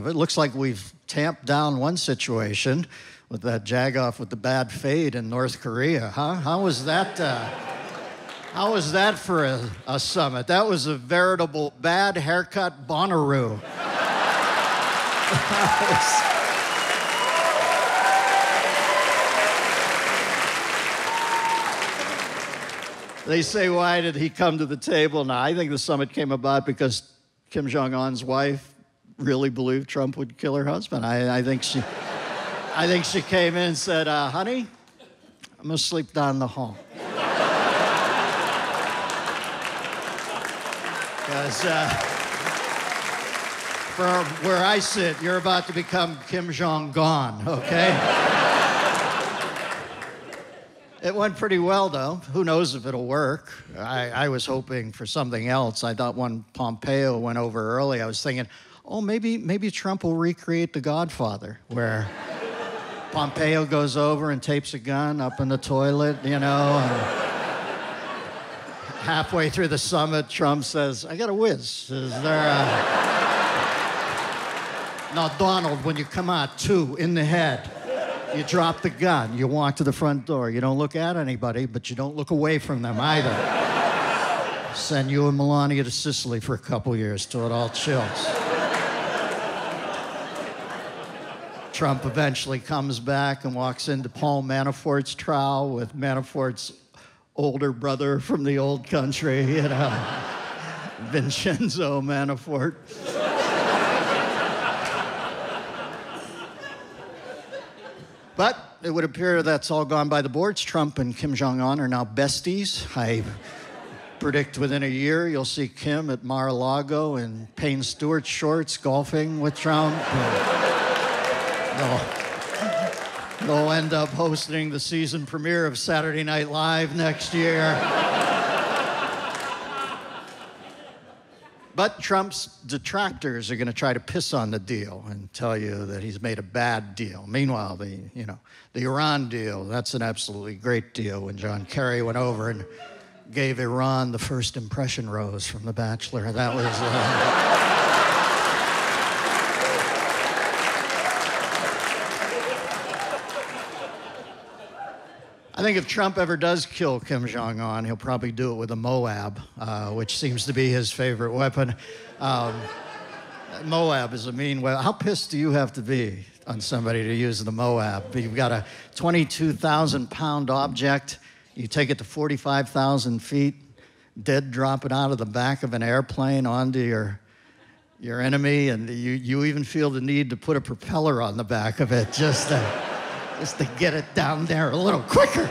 It looks like we've tamped down one situation with that jagoff with the bad fade in North Korea, huh? How was that for a summit? That was a veritable bad haircut Bonnaroo. They say, why did he come to the table? Now, I think the summit came about because Kim Jong-un's wife really believed Trump would kill her husband. I think she came in and said, honey, I'm gonna sleep down the hall. Because from where I sit, you're about to become Kim Jong-un, okay? It went pretty well, though. Who knows if it'll work? I was hoping for something else. I thought when Pompeo went over early, I was thinking, oh, maybe Trump will recreate The Godfather, where Pompeo goes over and tapes a gun up in the toilet, you know. And halfway through the summit, Trump says, I got a whiz. Is there a... Now, Donald, when you come out, two in the head, you drop the gun, you walk to the front door. You don't look at anybody, but you don't look away from them either. Send you and Melania to Sicily for a couple years till it all chills. Trump eventually comes back and walks into Paul Manafort's trial with Manafort's older brother from the old country, you know, Vincenzo Manafort. But it would appear that's all gone by the boards. Trump and Kim Jong-un are now besties. I predict within a year you'll see Kim at Mar-a-Lago in Payne Stewart shorts golfing with Trump. They'll end up hosting the season premiere of Saturday Night Live next year. But Trump's detractors are going to try to piss on the deal and tell you that he's made a bad deal. Meanwhile, the Iran deal, that's an absolutely great deal when John Kerry went over and gave Iran the first impression rose from The Bachelor. That was... I think if Trump ever does kill Kim Jong-un, he'll probably do it with a MOAB, which seems to be his favorite weapon. MOAB is a mean weapon. How pissed do you have to be on somebody to use the MOAB? You've got a 22,000-pound object. You take it to 45,000 feet, dead drop it out of the back of an airplane onto your enemy, and you even feel the need to put a propeller on the back of it just to get it down there a little quicker.